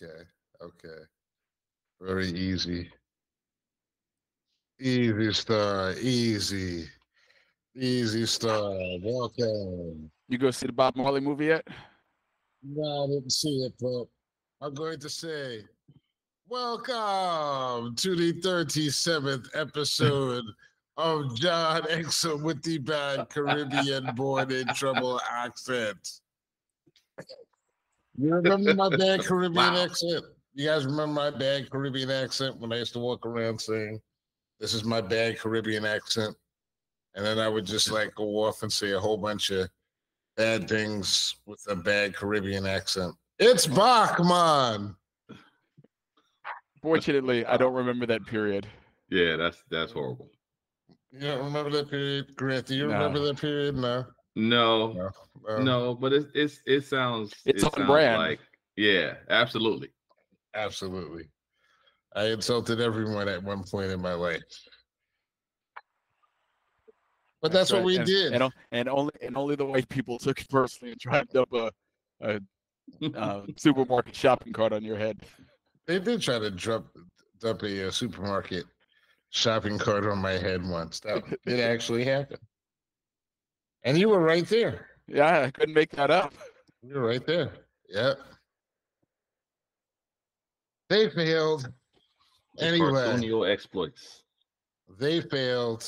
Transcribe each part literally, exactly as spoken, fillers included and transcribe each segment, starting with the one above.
Okay. Okay. Very easy. Easy star. Easy. Easy star. Welcome. You go see the Bob Marley movie yet? No, I didn't see it, but I'm going to say welcome to the thirty-seventh episode of John Exum with the bad Caribbean Born In Trouble accent. You remember my bad Caribbean wow. accent? You guys remember my bad Caribbean accent when I used to walk around saying, this is my bad Caribbean accent. And then I would just like go off and say a whole bunch of bad things with a bad Caribbean accent. It's Bachman. Fortunately, I don't remember that period. Yeah, that's that's horrible. You don't remember that period, Grant? Do you no. remember that period? No. No, no, um, no, but it it's it sounds it's it on sounds brand. Like, yeah, absolutely, absolutely. I insulted everyone at one point in my life, but that's, that's right. what we and, did. And, and only and only the white people took it personally and tried up a, a, a supermarket shopping cart on your head. They did try to dump dump a, a supermarket shopping cart on my head once. That it actually happened. And you were right there. Yeah, I couldn't make that up. You were right there. Yeah. They failed. Anyway. Colonial exploits. They failed.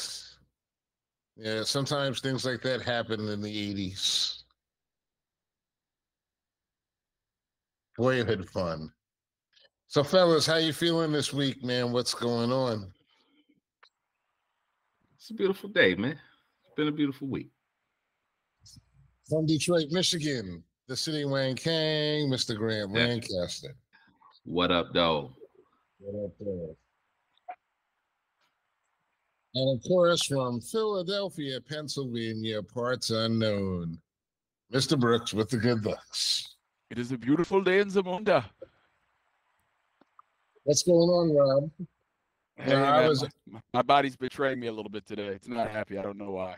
Yeah, sometimes things like that happened in the eighties. Boyhood fun. So, fellas, how you feeling this week, man? What's going on? It's a beautiful day, man. It's been a beautiful week. From Detroit, Michigan, the city Wayne Kang, Mister Grant Lancaster. What up, though? What up, though? And of course, from Philadelphia, Pennsylvania, parts unknown, Mister Brooks with the good looks. It is a beautiful day in Zamunda. What's going on, Rob? Hey, you know, man, I was... my, my body's betraying me a little bit today. It's not happy. I don't know why.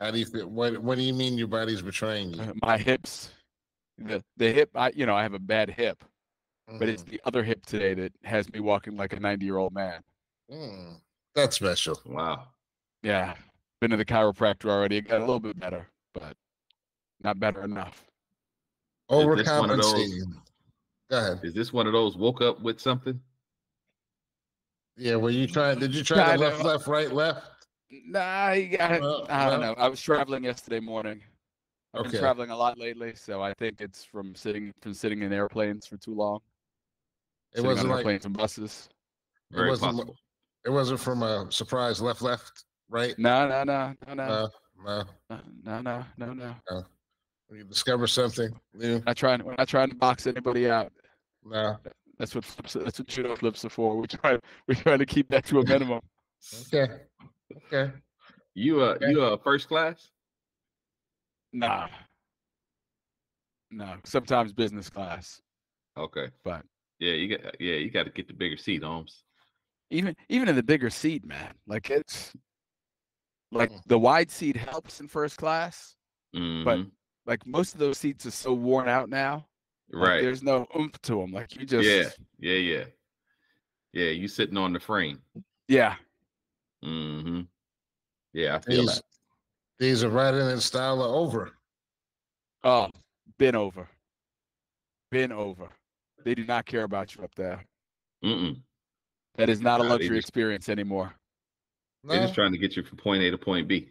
How do you feel? What, what do you mean your body's betraying you? My hips, the the hip. I you know I have a bad hip, mm. but it's the other hip today that has me walking like a ninety year old man. Mm. That's special. Wow. Yeah, been to the chiropractor already. It got a little bit better, but not better enough. Overcompensating. Go ahead. Is this one of those woke up with something? Yeah. Were you trying? Did you try the left, left, right, left? Nah, I, I, well, I don't well. know. I was traveling yesterday morning. I've okay. been traveling a lot lately, so I think it's from sitting from sitting in airplanes for too long. It sitting wasn't on airplanes like, and buses. Very it wasn't. Possible. It wasn't from a surprise left, left, right. No, no, no, no, no, no, no, no, no, no. no. When you discover something, yeah. I try when I try to box anybody out. No, that's what flips, that's what judo flips are for. We try we try to keep that to a minimum. Okay. Okay. You uh okay. you uh first class? Nah. No, sometimes business class. Okay. But yeah, you got yeah, you gotta get the bigger seat, Holmes. Even even in the bigger seat, man. Like it's like mm. the wide seat helps in first class, mm-hmm. but like most of those seats are so worn out now. Right. Like, there's no oomph to them. Like you just Yeah, yeah, yeah. Yeah, you sitting on the frame. Yeah. Mm-hmm. Yeah, I feel these, that. These are right in style are over. Oh, been over. Been over. They do not care about you up there. Mm-mm. That is not a luxury no, just, experience anymore. They're no. just trying to get you from point A to point B.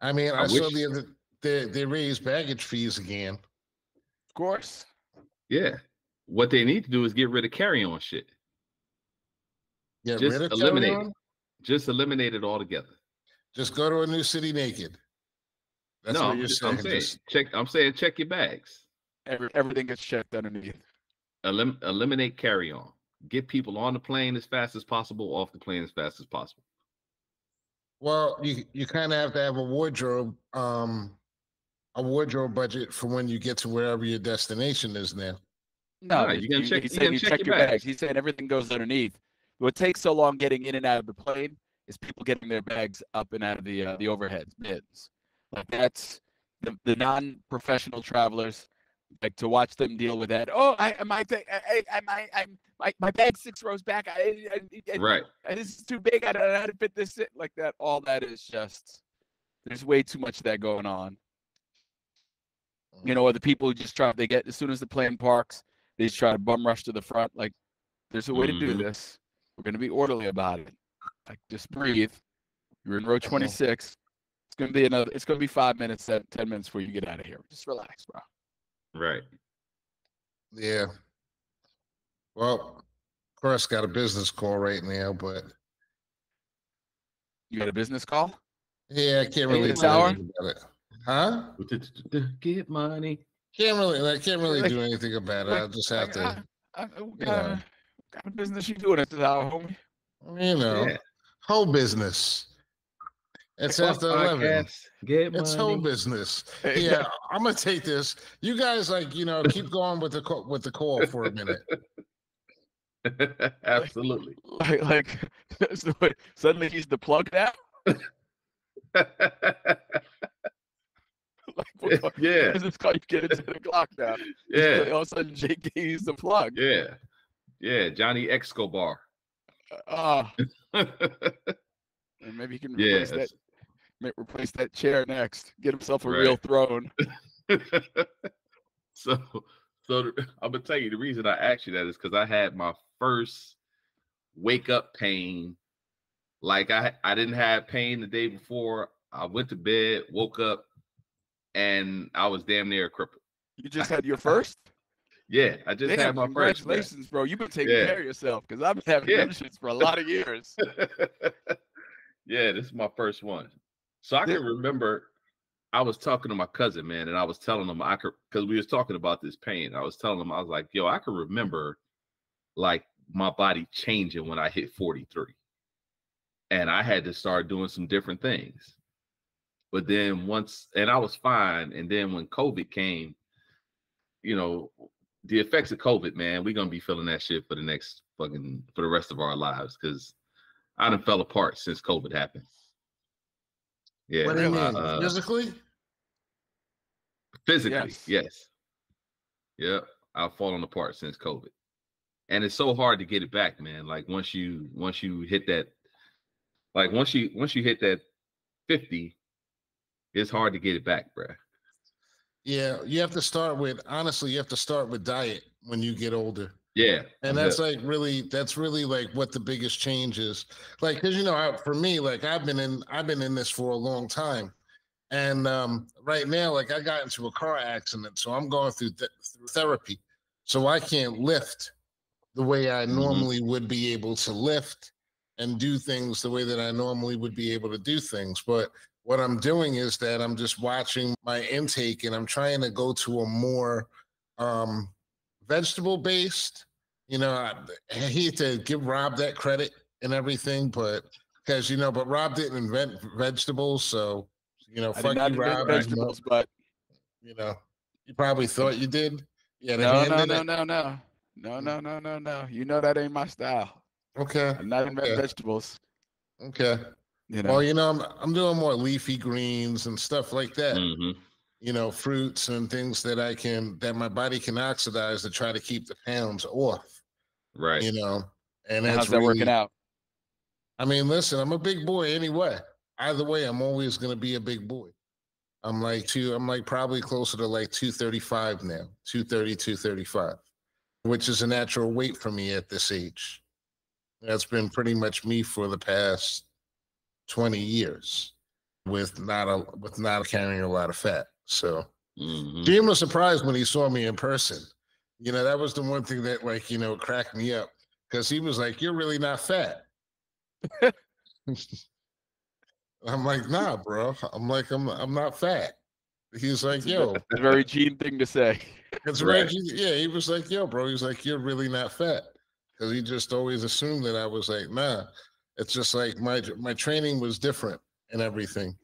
I mean, I, I saw the other they, they raised baggage fees again. Of course. Yeah. What they need to do is get rid of carry-on shit. Get just eliminate it. Just eliminate it altogether. Just go to a new city naked. That's no, what you're saying. I'm saying just... check. I'm saying check your bags. Every, everything gets checked underneath. Elim, eliminate carry on. Get people on the plane as fast as possible, off the plane as fast as possible. Well, you you kind of have to have a wardrobe, um, a wardrobe budget for when you get to wherever your destination is now. No, no you gotta check. You gotta check, check your bags. bags. He's saying everything goes underneath. What takes so long getting in and out of the plane is people getting their bags up and out of the uh, the overhead bins. Like that's the, the non-professional travelers like to watch them deal with that. Oh, I am I, I, I, I, I my my bag's six rows back. I, I, I, right. I, this is too big. I don't know how to fit this in. Like that. All that is just, there's way too much of that going on. You know, or the people who just try, they get, as soon as they play in parks, they just try to bum rush to the front. Like, there's a way mm-hmm. to do this. We're going to be orderly about it. Like, just breathe. You're in row twenty-six. It's going to be another, it's going to be five minutes, seven, ten minutes before you get out of here. Just relax, bro. Right. Yeah. Well, of course, got a business call right now, but. You got a business call? Yeah, I can't really hey, tell you about it. Huh? Get money. Can't really, I can't really like, do anything about it. Like, I'll just have like, to. I, I, what, kind of, what kind of business you doing at this hour, homie? You know, yeah. whole business. It's like, after eleven. Get it's money. Whole business. Yeah, I'm gonna take this. You guys, like, you know, keep going with the call, with the call for a minute. Absolutely. Like, like, like so suddenly he's the plug now. Like, well, yeah, this call, you get into the clock now. Yeah, like, all of a sudden J K is the plug. Yeah, yeah, Johnny Escobar. Ah, uh, maybe he can replace yeah, that. Replace that chair next. Get himself a right. real throne. so, so the, I'm gonna tell you the reason I asked you that is because I had my first wake up pain. Like I, I didn't have pain the day before. I went to bed, woke up. And I was damn near a cripple. You just had your first? Yeah, I just Damn, had my first. Congratulations, bro. You've been taking yeah. care of yourself because I've been having yeah. shits for a lot of years. Yeah, this is my first one. So I yeah. can remember I was talking to my cousin, man, and I was telling him I could, because we was talking about this pain. I was telling him, I was like, yo, I can remember like my body changing when I hit forty-three. And I had to start doing some different things. But then once, and I was fine. And then when COVID came, you know, the effects of COVID, man, we're going to be feeling that shit for the next fucking, for the rest of our lives. Cause I done fell apart since COVID happened. Yeah. What do you mean? Uh, physically? Physically. Yes. yes. Yeah. I've fallen apart since COVID. And it's so hard to get it back, man. Like once you, once you hit that, like once you, once you hit that fifty, it's hard to get it back, bro. Yeah, you have to start with, honestly, you have to start with diet when you get older. Yeah. And that's yeah. like really, that's really like what the biggest change is. Like, cause you know, I, for me, like I've been in, I've been in this for a long time. And um, right now, like I got into a car accident. So I'm going through, th through therapy. So I can't lift the way I normally mm-hmm. would be able to lift and do things the way that I normally would be able to do things. But what I'm doing is that I'm just watching my intake and I'm trying to go to a more um, vegetable based, you know, I, I hate to give Rob that credit and everything, but because, you know, but Rob didn't invent vegetables. So, you know, I fuck you, Rob. Vegetables, but you know, you probably thought you did. Yeah. No, no, no, no, no, no, no, no, no, no. You know, that ain't my style. Okay. I'm not inventing vegetables. Okay. You know? Well, you know, I'm I'm doing more leafy greens and stuff like that. Mm-hmm. You know, fruits and things that I can that my body can oxidize to try to keep the pounds off. Right. You know, and that's how's that really, working out? I mean, listen, I'm a big boy anyway. Either way, I'm always gonna be a big boy. I'm like two. I'm like probably closer to like two thirty-five now, two thirty, two thirty-five, which is a natural weight for me at this age. That's been pretty much me for the past twenty years with not a with not carrying a lot of fat. So mm-hmm. Jim was surprised when he saw me in person. You know, that was the one thing that like, you know, cracked me up because he was like, you're really not fat. I'm like, nah, bro. I'm like, I'm I'm not fat. He's like, yo. It's a very Gene thing to say. It's right. Very, yeah, he was like, yo, bro. He's like, you're really not fat. Because he just always assumed that I was like, nah. It's just like my my training was different and everything,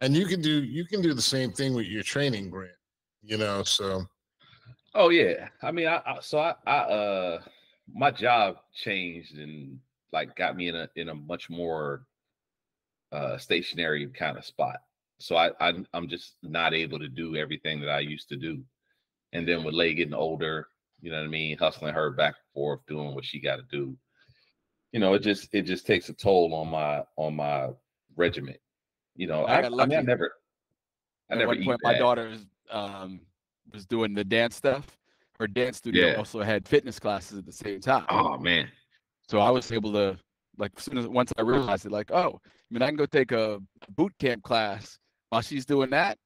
and you can do you can do the same thing with your training, Grant. You know, so. Oh yeah, I mean, I, I so I, I uh my job changed and like got me in a in a much more uh, stationary kind of spot. So I, I I'm just not able to do everything that I used to do, And then with Lay getting older, you know what I mean, hustling her back and forth, doing what she got to do, you know, it just it just takes a toll on my on my regiment. You know, I, I, I mean, I never, I At never. One point, my daughter um, was doing the dance stuff. Her dance studio yeah. also had fitness classes at the same time. Oh man! So I was able to, like, as soon as once I realized it, like, oh, I mean, I can go take a boot camp class while she's doing that.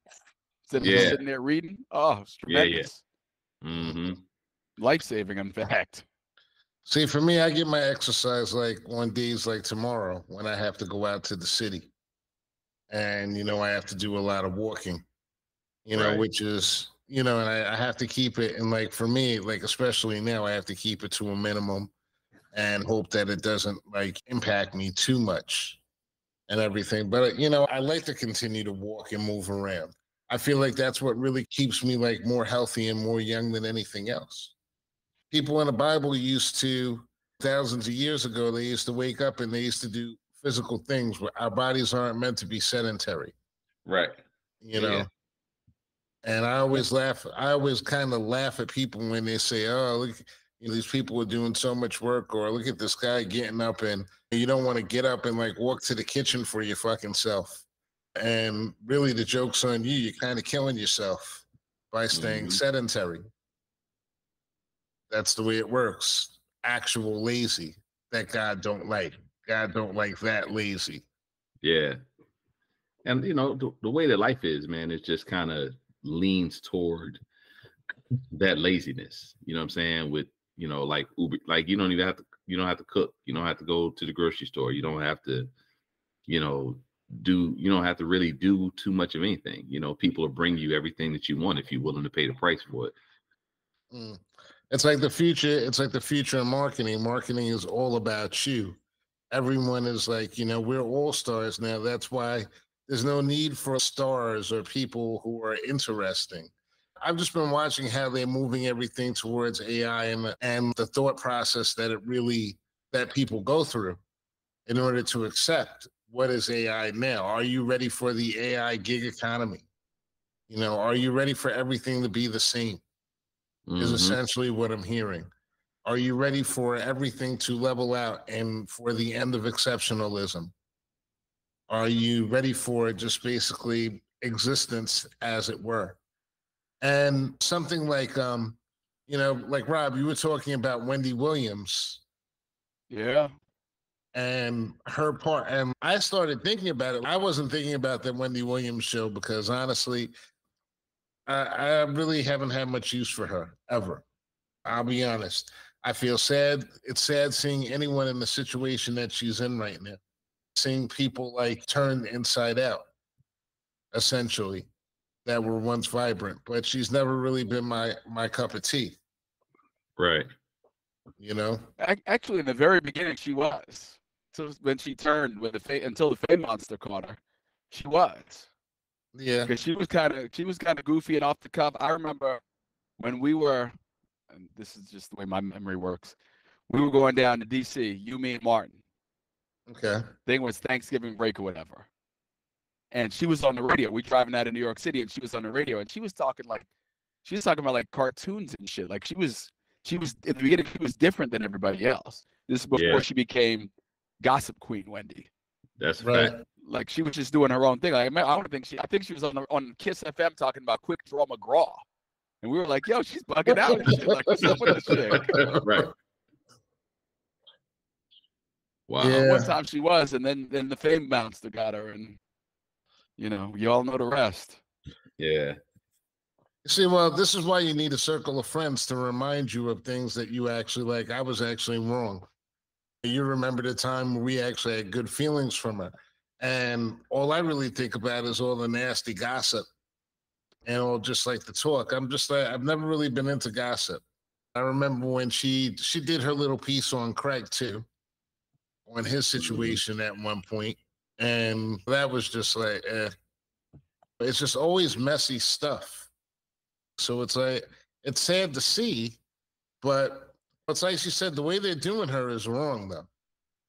Instead of yeah. just sitting there reading, oh, it's tremendous. Yeah, yeah. Mm-hmm. Life saving, in fact. See, for me, I get my exercise like on days like tomorrow when I have to go out to the city, and you know I have to do a lot of walking, you know, right. which is you know, and I, I have to keep it. And like for me, like especially now, I have to keep it to a minimum, and hope that it doesn't like impact me too much, and everything. But you know, I like to continue to walk and move around. I feel like that's what really keeps me like more healthy and more young than anything else. People in the Bible used to, thousands of years ago, they used to wake up and they used to do physical things where our bodies aren't meant to be sedentary. Right. You know? Yeah. And I always laugh. I always kind of laugh at people when they say, oh, look, you know, these people are doing so much work, or look at this guy getting up, and you don't want to get up and like walk to the kitchen for your fucking self. And really the joke's on you. You're kind of killing yourself by staying mm-hmm. sedentary. That's the way it works. Actual lazy that God don't like. God don't like that lazy. Yeah. And, you know, the, the way that life is, man, it just kind of leans toward that laziness. You know what I'm saying? With, you know, like Uber, like you don't even have to, you don't have to cook. You don't have to go to the grocery store. You don't have to, you know, do, you don't have to really do too much of anything. You know, people will bring you everything that you want if you're willing to pay the price for it. Mm. It's like the future. It's like the future in marketing. Marketing is all about you. Everyone is like, you know, we're all stars now. That's why there's no need for stars or people who are interesting. I've just been watching how they're moving everything towards A I and, and the thought process that it really, that people go through in order to accept what is A I now. Are you ready for the A I gig economy? You know, are you ready for everything to be the same? Mm-hmm. Is essentially what I'm hearing. Are you ready for everything to level out and for the end of exceptionalism? Are you ready for just basically existence as it were? And something like, um, you know, like Rob, you were talking about Wendy Williams. Yeah. And her part. And I started thinking about it. I wasn't thinking about the Wendy Williams show because honestly, I, I really haven't had much use for her ever. I'll be honest. I feel sad. It's sad seeing anyone in the situation that she's in right now, seeing people like turned inside out, essentially, that were once vibrant, but she's never really been my, my cup of tea. Right. You know, I, actually in the very beginning, she was. So when she turned with the fa- until the Fame Monster caught her, she was. Yeah, because she was kind of she was kind of goofy and off the cuff. I remember when we were, and this is just the way my memory works. We were going down to D C. You, me, and Martin. Okay. Thing was Thanksgiving break or whatever, and she was on the radio. We driving out of New York City, and she was on the radio, and she was talking like, she was talking about like cartoons and shit. Like she was, she was at the beginning, she was different than everybody else. This is before yeah. she became Gossip Queen Wendy. That's right. right. Like she was just doing her own thing. Like, I don't think she. I think she was on the, on Kiss F M talking about Quick Draw McGraw, and we were like, "Yo, she's bugging out and shit." Like, what's up with this chick? Right. Wow. Yeah. One time she was, and then then the Fame Monster got her, and you know, you all know the rest. Yeah. See, well, this is why you need a circle of friends to remind you of things that you actually like. I was actually wrong. You remember the time we actually had good feelings from her. And all I really think about is all the nasty gossip and all just like the talk. I'm just like, I've never really been into gossip. I remember when she, she did her little piece on Craig too, on his situation at one point. And that was just like, eh. It's just always messy stuff. So it's like, it's sad to see, but it's like she said, the way they're doing her is wrong though.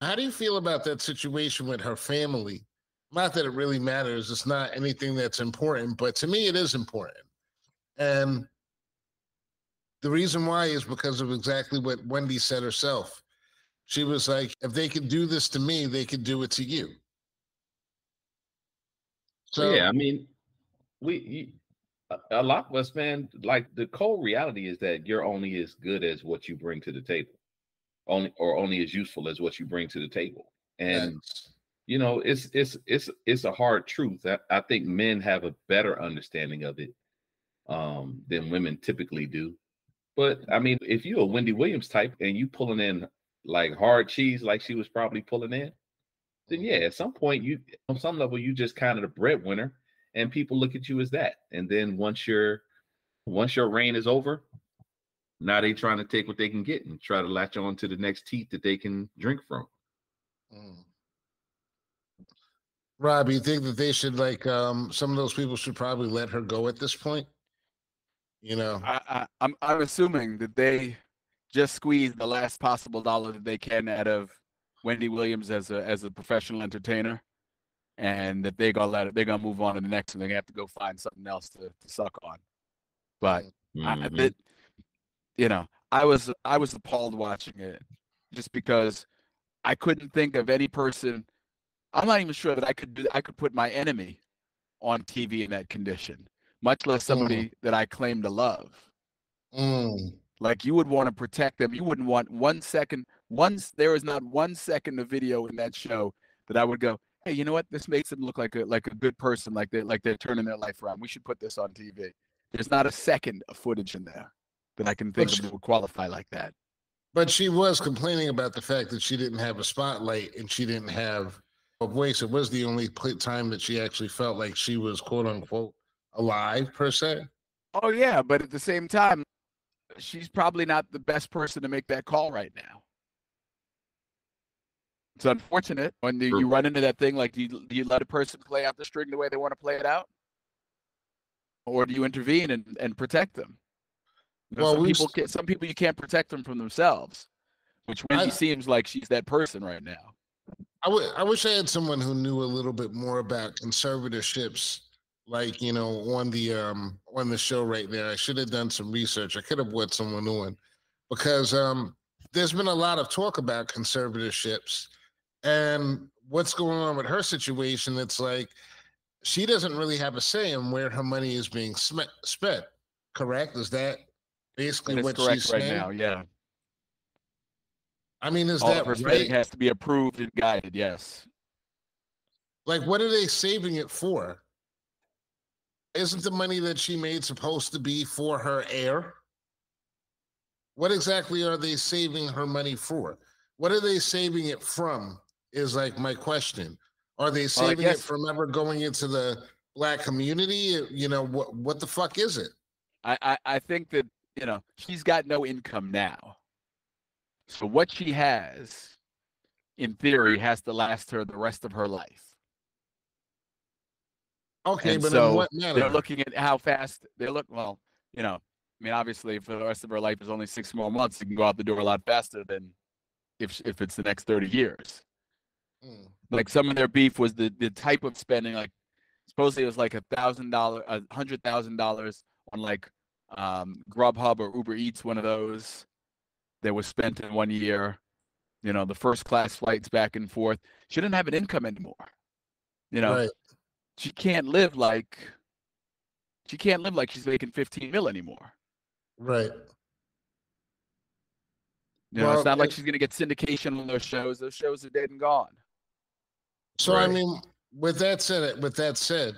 How do you feel about that situation with her family? Not that it really matters. It's not anything that's important, but to me, it is important. And The reason why is because of exactly what Wendy said herself. She was like, if they can do this to me, they can do it to you. So yeah, I mean, we you, a lot of us, man, like the cold reality is that you're only as good as what you bring to the table, only or only as useful as what you bring to the table. And yes. you know, it's it's it's it's a hard truth. I, I think men have a better understanding of it um, than women typically do. But I mean, if you're a Wendy Williams type and you pulling in like hard cheese, like she was probably pulling in, then yeah, at some point you, on some level, you just kind of the breadwinner, and people look at you as that. And then once your, once your reign is over, now they trying to take what they can get and try to latch on to the next teat that they can drink from. Mm. Rob, you think that they should like um, some of those people should probably let her go at this point? You know, I, I, I'm I'm assuming that they just squeeze the last possible dollar that they can out of Wendy Williams as a as a professional entertainer, and that they're gonna let it, they're gonna move on to the next one. They have to go find something else to, to suck on. But mm-hmm. I, it, you know, I was I was appalled watching it just because I couldn't think of any person. I'm not even sure that I could do, I could put my enemy on T V in that condition, much less somebody mm. that I claim to love. Mm. Like you would want to protect them. You wouldn't want one second, once there is not one second of video in that show that I would go, hey, you know what? This makes them look like a, like a good person, like they're, like they're turning their life around. We should put this on T V. There's not a second of footage in there that I can think but of that would qualify like that. But she was complaining about the fact that she didn't have a spotlight and she didn't have a voice. It was the only time that she actually felt like she was, quote unquote, alive per se. Oh yeah, but at the same time, she's probably not the best person to make that call right now. It's unfortunate when you, you run into that thing. Like, do you, do you let a person play out the string the way they want to play it out, or do you intervene and, and protect them? Well, some people, can, some people you can't protect them from themselves, which Wendy I, seems like she's that person right now. I, w- I wish I had someone who knew a little bit more about conservatorships. Like, you know, on the um on the show right there, I should have done some research. I could have brought someone on, because um there's been a lot of talk about conservatorships and what's going on with her situation. It's like she doesn't really have a say in where her money is being sm- spent. Correct? Is that basically what she's saying right now? Yeah. I mean, is that right? Spending has to be approved and guided. Yes. Like, what are they saving it for? Isn't the money that she made supposed to be for her heir? What exactly are they saving her money for? What are they saving it from is like my question. Are they saving well, guess, it from ever going into the black community? You know, what what the fuck is it? I, I, I think that, you know, she's got no income now. So what she has, in theory, has to last her the rest of her life. Okay, and but so in what manner? They're looking at how fast they look. Well, you know, I mean, obviously, for the rest of her life, is only six more months. You can go out the door a lot faster than if if it's the next thirty years. Mm. Like some of their beef was the, the type of spending. Like supposedly it was like a thousand dollars, a hundred thousand dollars on like um, Grubhub or Uber Eats, one of those that was spent in one year. You know, the first class flights back and forth. She didn't have an income anymore. You know. Right. She can't live like she can't live like she's making fifteen mil anymore. Right. You know, well, it's not it, like she's going to get syndication on those shows. Those shows are dead and gone. So right. I mean, with that said, with that said,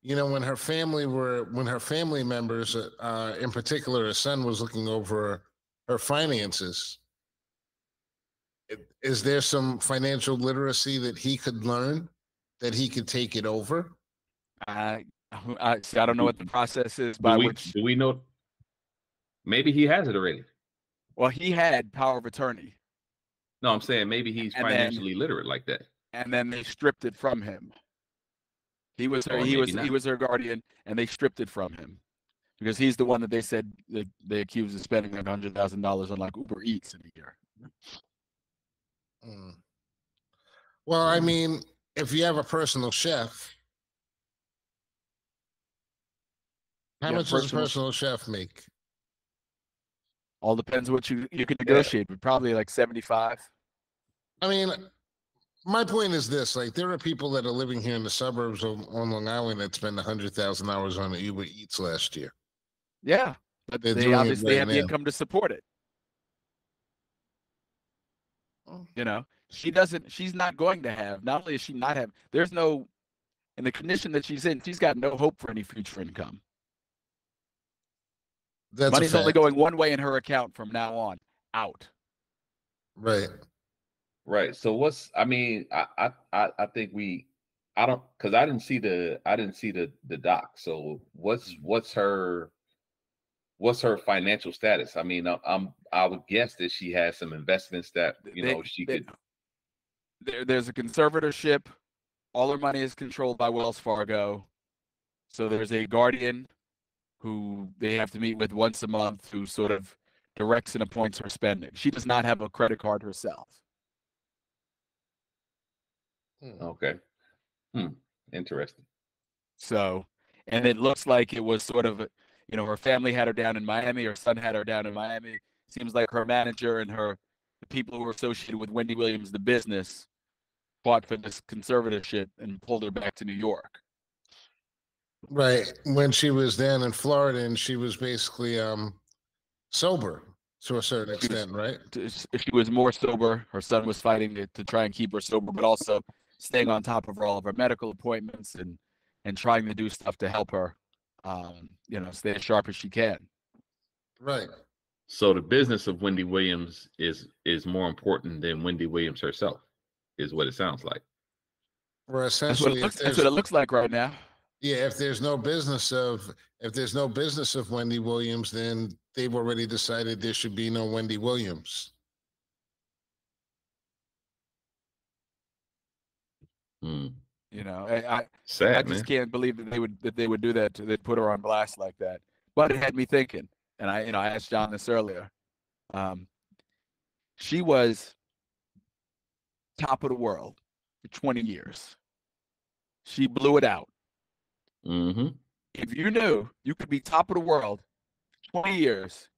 you know, when her family were when her family members, uh, in particular, her son was looking over her finances. Is there some financial literacy that he could learn, that he could take it over? I, I, see, I don't know what the process is by do we, which. Do we know? Maybe he has it already. Well, he had power of attorney. No, I'm saying maybe he's and financially then, literate like that. And then they stripped it from him. He was her, he was not. he was her guardian, and they stripped it from him because he's the one that they said that they accused of spending like one hundred thousand dollars on like Uber Eats in a year. Mm. Well, I mean, if you have a personal chef, how yeah, much personal, does a personal chef make? All depends what you, you can negotiate, yeah. but probably like seventy-five. I mean, my point is this. Like, there are people that are living here in the suburbs of, on Long Island that spend one hundred thousand hours on Uber Eats last year. Yeah, but They're they obviously right have now. the income to support it. You know, she doesn't, she's not going to have, not only is she not have, there's no, in the condition that she's in, she's got no hope for any future income. That's Money's only going one way in her account from now on, out. Right. Right. So what's, I mean, I, I, I think we, I don't, cause I didn't see the, I didn't see the, the doc. So what's, what's her, what's her financial status? I mean, I, I'm, I would guess that she has some investments that, you know, they, she they, could. There, there's a conservatorship. All her money is controlled by Wells Fargo. So there's a guardian who they have to meet with once a month, who sort of directs and appoints her spending. She does not have a credit card herself. Okay. Hmm. Interesting. So, and it looks like it was sort of, you know, her family had her down in Miami. Her son had her down in Miami. Seems like her manager and her, the people who were associated with Wendy Williams, the business, fought for this conservatorship and pulled her back to New York. Right. When she was down in Florida, and she was basically um, sober to a certain extent, right? She was more sober. Her son was fighting to, to try and keep her sober, but also staying on top of her, all of her medical appointments and, and trying to do stuff to help her, um, you know, stay as sharp as she can. Right. So the business of Wendy Williams is is more important than Wendy Williams herself, is what it sounds like. Well, essentially, that's what it looks, that's what it looks like right now. Yeah, if there's no business of if there's no business of Wendy Williams, then they've already decided there should be no Wendy Williams. Mm. You know, I I, Sad, I just man. can't believe that they would that they would do that. They'd put her on blast like that. But it had me thinking. And I, you know, I asked John this earlier. Um, she was top of the world for twenty years. She blew it out. Mm-hmm. If you knew you could be top of the world for twenty years,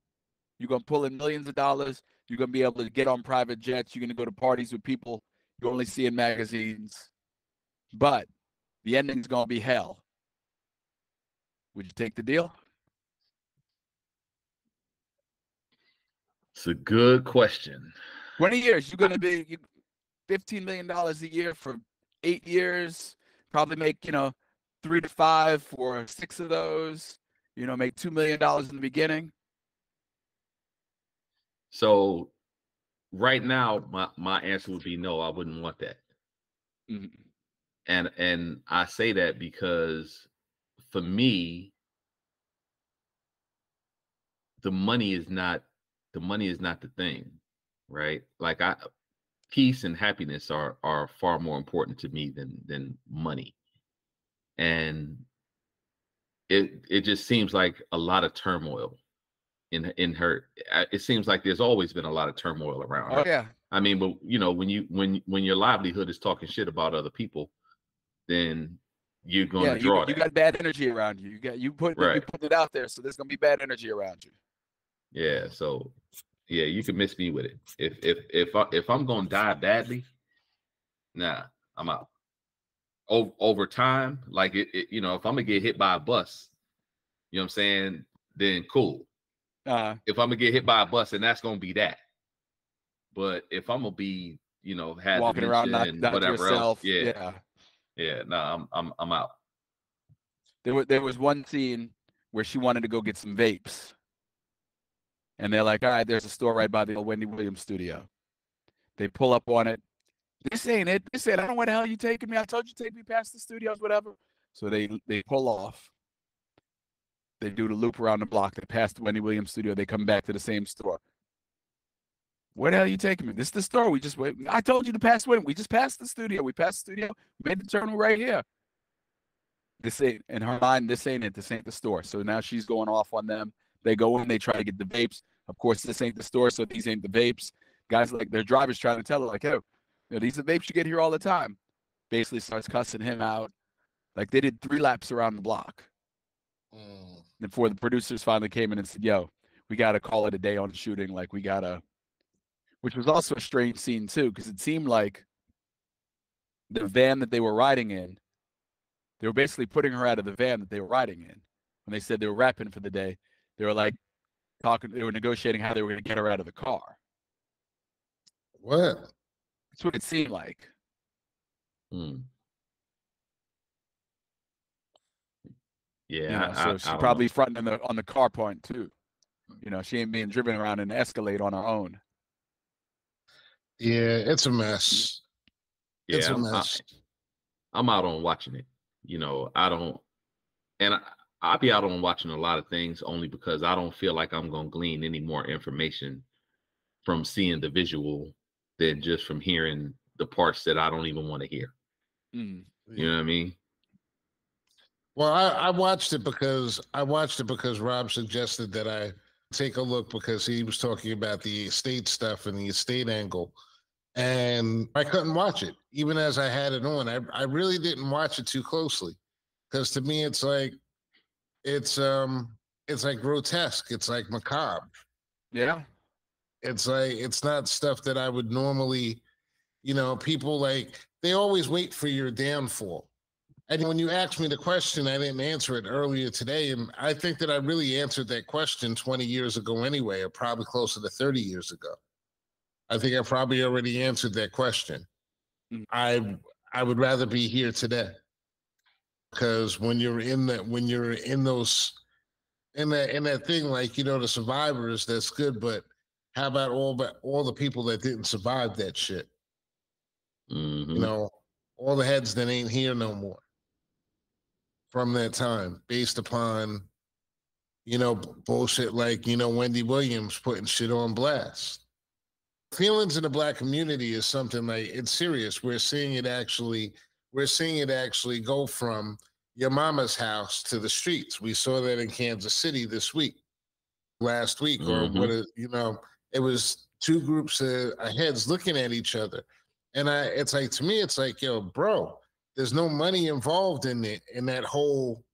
you're going to pull in millions of dollars. You're going to be able to get on private jets. You're going to go to parties with people you only see in magazines. But the ending's going to be hell. Would you take the deal? It's a good question. twenty years, you're going to be fifteen million dollars a year for eight years, probably make, you know, three to five for six of those, you know, make two million dollars in the beginning. So right now, my, my answer would be no, I wouldn't want that. Mm-hmm. And, and I say that because for me, the money is not, the money is not the thing, right? Like I, peace and happiness are are far more important to me than than money. And it it just seems like a lot of turmoil in in her. It seems like there's always been a lot of turmoil around her. Oh yeah. I mean, but you know, when you when when your livelihood is talking shit about other people, then you're going yeah, to draw. You, you got bad energy around you. You got you put right. you put it out there, so there's gonna be bad energy around you. Yeah, so yeah, you can miss me with it. If if if I, if I'm gonna die badly, nah, I'm out. Over, over time, like it, it, you know, if I'm gonna get hit by a bus, you know what I'm saying? Then cool. Uh, if I'm gonna get hit by a bus, and that's gonna be that. But if I'm gonna be, you know, had walking around, not, not whatever yourself, else, yeah, yeah, yeah nah, I'm I'm I'm out. There was there was one scene where she wanted to go get some vapes. And they're like, all right, there's a store right by the old Wendy Williams studio. They pull up on it. This ain't it. They said, I don't know where the hell you taking me. I told you take me past the studios, whatever. So they they pull off. They do the loop around the block. They pass the Wendy Williams studio. They come back to the same store. Where the hell you taking me? This is the store. We just wait. I told you to pass Wendy. We just passed the studio. We passed the studio. We made the turn right here. This ain't, in her mind, this ain't it. This ain't the store. So now she's going off on them. They go in, they try to get the vapes. Of course, this ain't the store, so these ain't the vapes. Guys, like, their driver's trying to tell her, like, hey, you know, these are the vapes you get here all the time. Basically starts cussing him out. Like, they did three laps around the block. Mm. Before the producers finally came in and said, yo, we got to call it a day on shooting. Like we got to, which was also a strange scene too, because it seemed like the van that they were riding in, they were basically putting her out of the van that they were riding in. When they said they were wrapping for the day, they were like talking, they were negotiating how they were going to get her out of the car. Wow. That's what it seemed like. Hmm. Yeah. You know, I, so I, she's I probably know. fronting on the, on the car point too. You know, she ain't being driven around in an Escalade on her own. Yeah, it's a mess. Yeah, it's a mess. I, I'm out on watching it. You know, I don't, and I, I'll be out on watching a lot of things only because I don't feel like I'm going to glean any more information from seeing the visual than just from hearing the parts that I don't even want to hear. Mm, yeah. You know what I mean? Well, I, I watched it because I watched it because Rob suggested that I take a look because he was talking about the estate stuff and the estate angle, and I couldn't watch it. Even as I had it on, I, I really didn't watch it too closely because to me, it's like, it's, um, it's like grotesque. It's like macabre. Yeah. It's like, it's not stuff that I would normally, you know, people like, they always wait for your downfall. And when you asked me the question, I didn't answer it earlier today. And I think that I really answered that question twenty years ago anyway, or probably closer to thirty years ago. I think I probably already answered that question. I I would rather be here today. Because when you're in that, when you're in those, in that, in that thing, like, you know, the survivors, that's good. But how about all, but all the people that didn't survive that shit? Mm-hmm. You know, all the heads that ain't here no more. From that time, based upon, you know, bullshit like, you know, Wendy Williams putting shit on blast. Feelings in the Black community is something like, it's serious. We're seeing it actually, we're seeing it actually go from your mama's house to the streets. We saw that in Kansas City this week, last week, mm-hmm. or what, a, you know, it was two groups of heads looking at each other. And I, it's like, to me, it's like, yo, bro, there's no money involved in it, in that whole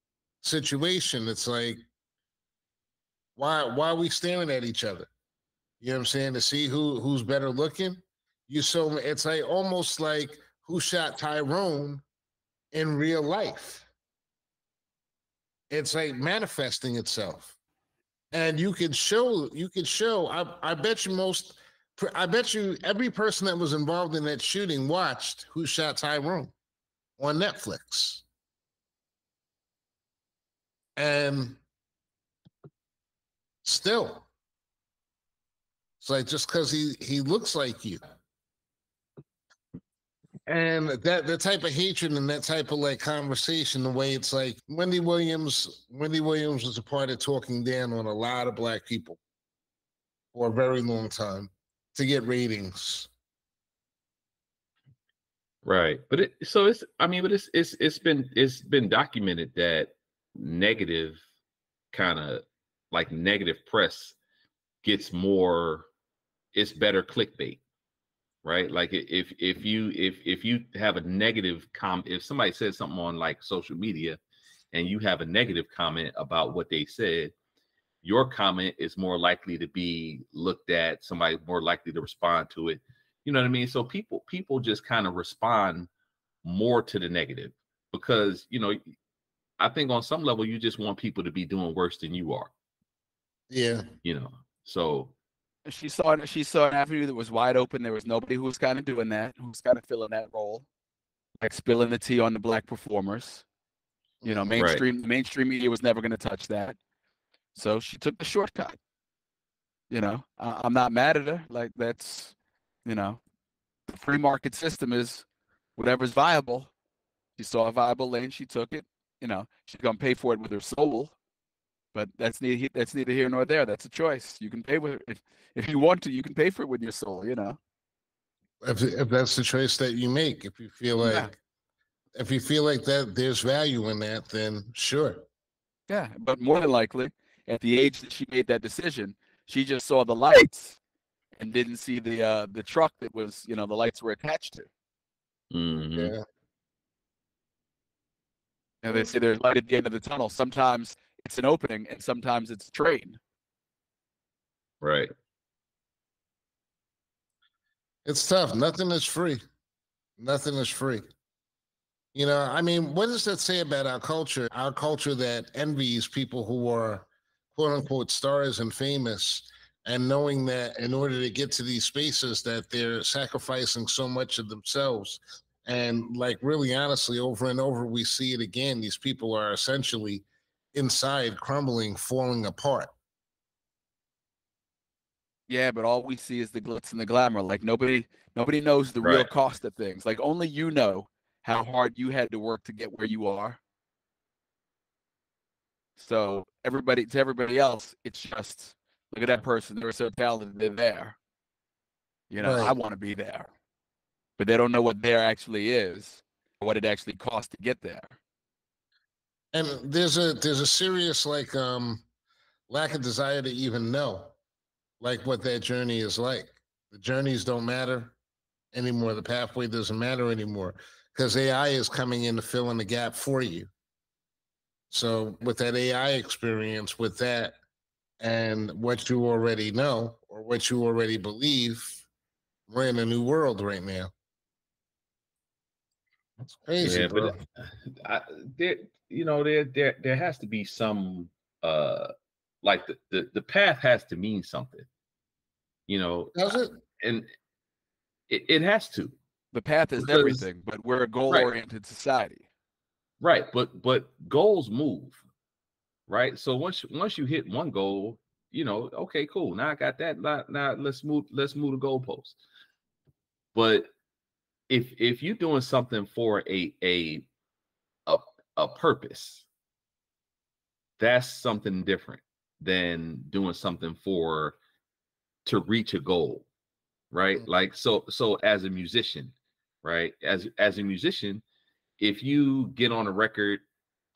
situation. It's like, why why are we staring at each other? You know what I'm saying? To see who who's better looking. You so it's like almost like Who Shot Tyrone in real life. It's like manifesting itself. And you could show, you could show, I I bet you most I bet you every person that was involved in that shooting watched Who Shot Tyrone on Netflix. And still, it's like, just because he, he looks like you. And that, that type of hatred and that type of like conversation, the way it's like Wendy Williams, Wendy Williams was a part of talking down on a lot of Black people for a very long time to get ratings. Right, but it, so it's. I mean, but it's it's it's been it's been documented that negative, kind of like negative press, gets more. It's better clickbait, right? Like if if you if if you have a negative comment, if somebody says something on like social media, and you have a negative comment about what they said, your comment is more likely to be looked at. Somebody more likely to respond to it. You know what I mean? So people people just kind of respond more to the negative because, you know, I think on some level you just want people to be doing worse than you are. Yeah. You know, so. She saw, she saw an avenue that was wide open. There was nobody who was kind of doing that, who was kind of filling that role, like spilling the tea on the Black performers. You know, mainstream, right. mainstream media was never going to touch that. So she took the shortcut. You know, I, I'm not mad at her. Like that's. You know, the free market system is whatever's viable. She saw a viable lane, she took it. You know, she's gonna pay for it with her soul, but that's neither that's neither here nor there. That's a choice. You can pay with it if, if you want to. You can pay for it with your soul. You know, if if that's the choice that you make, if you feel like yeah. if you feel like that, there's value in that, then sure. Yeah, but more than likely, at the age that she made that decision, she just saw the lights. And didn't see the uh, the truck that was, you know, the lights were attached to. Mm-hmm. Yeah. And they say there's light at the end of the tunnel. Sometimes it's an opening, and sometimes it's a train. Right. It's tough. Nothing is free. Nothing is free. You know, I mean, what does that say about our culture? Our culture that envies people who are quote unquote stars and famous, and knowing that in order to get to these spaces that they're sacrificing so much of themselves. And like really honestly, over and over, we see it again. These people are essentially inside crumbling, falling apart. Yeah, but all we see is the glitz and the glamour. Like nobody nobody knows the right. real cost of things. Like only you know how hard you had to work to get where you are. So everybody, to everybody else, it's just, look at that person. They're so talented. They're there. You know, right. I want to be there. But they don't know what there actually is, or what it actually costs to get there. And there's a there's a serious like um, lack of desire to even know like what that journey is like. The journeys don't matter anymore. The pathway doesn't matter anymore. Because A I is coming in to fill in the gap for you. So with that A I experience, with that and what you already know or what you already believe, we're in a new world right now. That's crazy, yeah, bro. But I, there, you know, there, there, there has to be some, uh, like the, the, the path has to mean something, you know. Does it? And it, it has to. The path is because, everything, but we're a goal-oriented right. society. Right, but but goals move, right? So once once you hit one goal, you know, okay, cool. Now I got that. Now, now let's move. Let's move the goalposts. But if if you're doing something for a a a, a purpose, that's something different than doing something for to reach a goal, right? Mm-hmm. Like so so as a musician. Right. As as a musician, if you get on a record,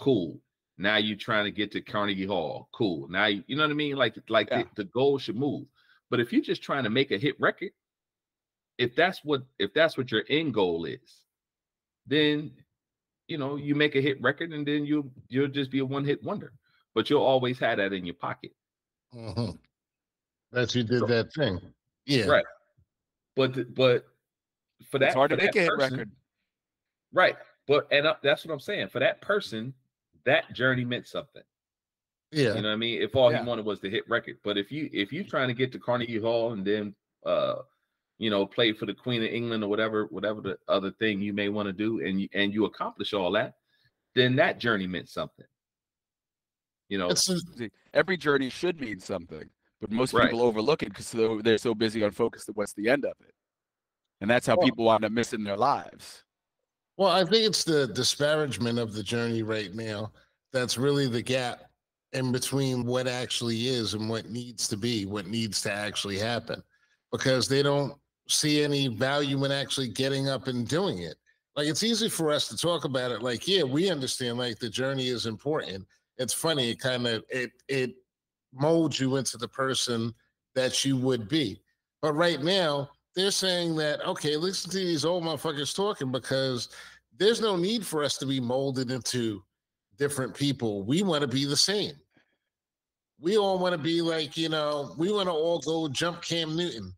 cool. Now you're trying to get to Carnegie Hall. Cool. Now, you, you know what I mean? Like, like yeah. the, the goal should move. But if you're just trying to make a hit record, if that's what if that's what your end goal is, then, you know, you make a hit record and then you'll you'll just be a one hit wonder. But you'll always have that in your pocket. Mm-hmm. That's you did so, that thing. Yeah. Right. But but. For that, it's hard for to that make a person, hit record, right? But and uh, that's what I'm saying. For that person, that journey meant something. Yeah, you know what I mean. If all yeah. he wanted was the hit record, but if you if you trying to get to Carnegie Hall and then uh, you know, play for the Queen of England or whatever, whatever the other thing you may want to do, and you, and you accomplish all that, then that journey meant something. You know, it's, every journey should mean something, but most right. people overlook it because they're so busy on focus on what's the end of it. And that's how well, people wind up missing their lives. Well, I think it's the disparagement of the journey right now that's really the gap in between what actually is and what needs to be, what needs to actually happen, because they don't see any value in actually getting up and doing it. Like, it's easy for us to talk about it. Like, yeah, we understand, like, the journey is important. It's funny. It kind of, it, it molds you into the person that you would be. But right now, they're saying that, okay, listen to these old motherfuckers talking, because there's no need for us to be molded into different people. We want to be the same. We all want to be like, you know, we want to all go jump Cam Newton.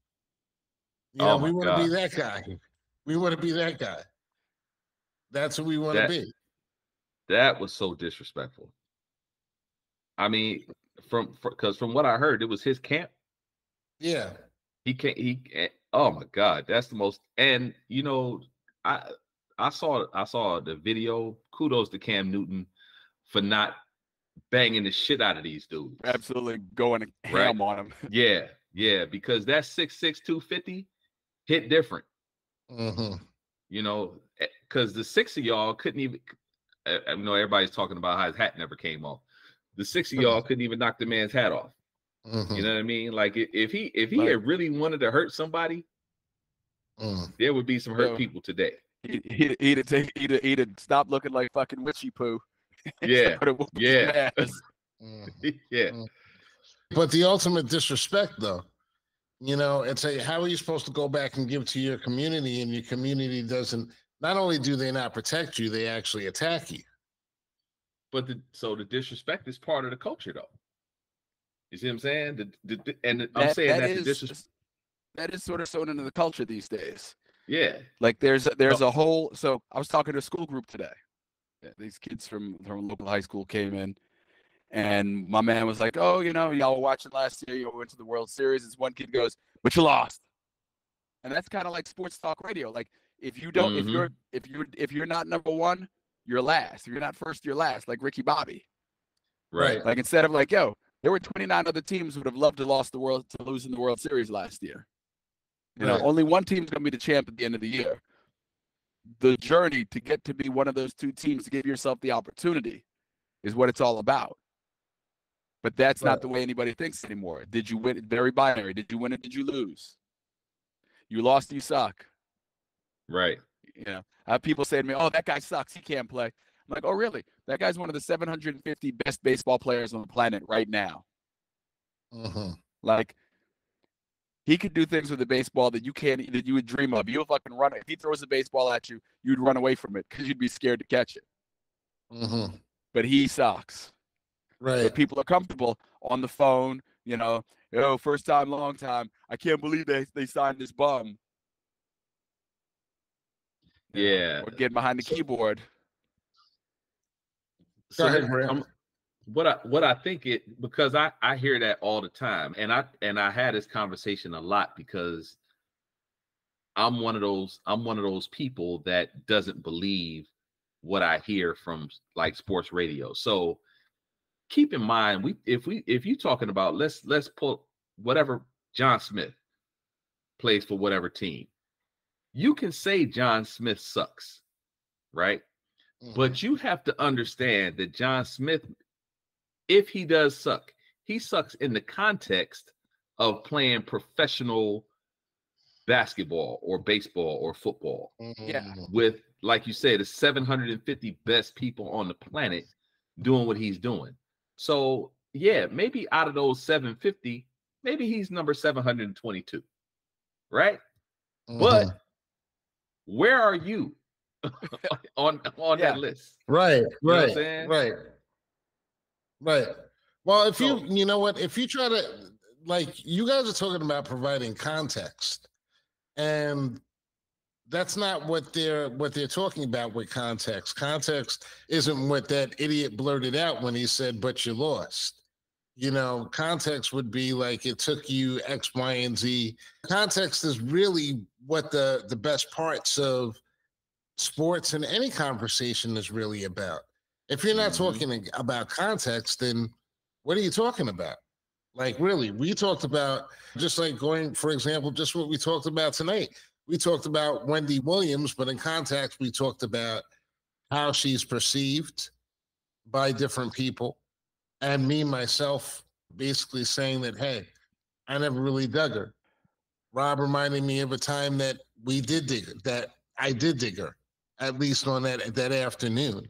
You know, oh we want God. to be that guy. We want to be that guy. That's what we want that, to be. That was so disrespectful. I mean, from because from what I heard, it was his camp. Yeah. He can't, he, oh my God, that's the most, and you know, I, I saw, I saw the video. Kudos to Cam Newton for not banging the shit out of these dudes. Absolutely going ham right? on them. Yeah. Yeah. Because that six six, two fifty hit different, mm-hmm. you know, cause the six of y'all couldn't even, I, I know everybody's talking about how his hat never came off. The six of y'all couldn't even knock the man's hat off. Mm-hmm. You know what I mean? Like if he if he like, had really wanted to hurt somebody, mm. there would be some hurt you know, people today. He'd he'd he'd, he'd, he'd, he'd stop looking like fucking witchy poo. Yeah, yeah, mm-hmm. yeah. But the ultimate disrespect, though, you know, it's a how are you supposed to go back and give to your community, and your community doesn't. Not only do they not protect you, they actually attack you. But the, so the disrespect is part of the culture, though. You see what I'm saying? The, the, and I'm that, saying that, that is, the disres- that is sort of sewn into the culture these days. Yeah. Like there's there's oh. a whole. So I was talking to a school group today. These kids from from local high school came in, and my man was like, "Oh, you know, y'all were watching last year. You went to the World Series." This one kid goes, "But you lost." And that's kind of like sports talk radio. Like if you don't, mm-hmm. if you're if you if you're not number one, you're last. If you're not first, you're last. Like Ricky Bobby. Right. Like instead of like, yo, there were twenty-nine other teams who would have loved to lost the world to lose in the World Series last year. You right. know, only one team's gonna be the champ at the end of the year. The journey to get to be one of those two teams to give yourself the opportunity is what it's all about. But that's right. not the way anybody thinks anymore. Did you win? Very binary. Did you win or did you lose? You lost, you suck. Right. You know, I have people say to me, "Oh, that guy sucks. He can't play." I'm like, "Oh, really? That guy's one of the seven hundred fifty best baseball players on the planet right now." Uh-huh. Like, he could do things with the baseball that you can't, that you would dream of. You would fucking run. If he throws a baseball at you, you'd run away from it because you'd be scared to catch it. Uh-huh. But he sucks. Right. So people are comfortable on the phone, you know, "Oh, first time, long time. I can't believe they, they signed this bum." Yeah. Know, or getting behind the so, keyboard. So ahead, I'm, what I what I think it because I, I hear that all the time, and I and I had this conversation a lot because I'm one of those I'm one of those people that doesn't believe what I hear from like sports radio. So keep in mind, we if we if you're talking about let's let's pull whatever John Smith plays for whatever team, you can say John Smith sucks, right? But you have to understand that John Smith, if he does suck, he sucks in the context of playing professional basketball or baseball or football. Yeah. With, like you said, the seven hundred fifty best people on the planet doing what he's doing. So, yeah, maybe out of those seven hundred fifty, maybe he's number seven hundred twenty-two, right? Mm-hmm. But where are you? on on yeah. that list, right, right, you know right, right. Well, if so, you you know what, if you try to like, you guys are talking about providing context, and that's not what they're what they're talking about with context. Context isn't what that idiot blurted out when he said, "But you lost." You know, context would be like it took you X, Y, and Z. Context is really what the the best parts of sports and any conversation is really about. If you're not mm-hmm. talking about context, then what are you talking about? Like, really, we talked about just like going, for example, just what we talked about tonight. We talked about Wendy Williams, but in context, we talked about how she's perceived by different people. And me, myself, basically saying that, hey, I never really dug her. Rob reminded me of a time that we did dig her, that I did dig her. At least on that that afternoon,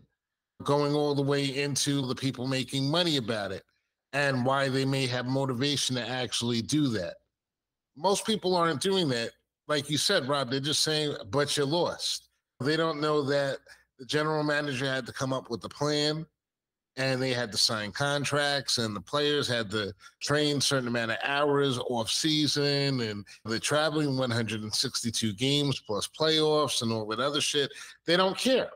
going all the way into the people making money about it and why they may have motivation to actually do that. Most people aren't doing that. Like you said, Rob, they're just saying, "But you lost." They don't know that the general manager had to come up with a plan, and they had to sign contracts, and the players had to train a certain amount of hours off season, and they're traveling one hundred sixty-two games plus playoffs and all that other shit. They don't care.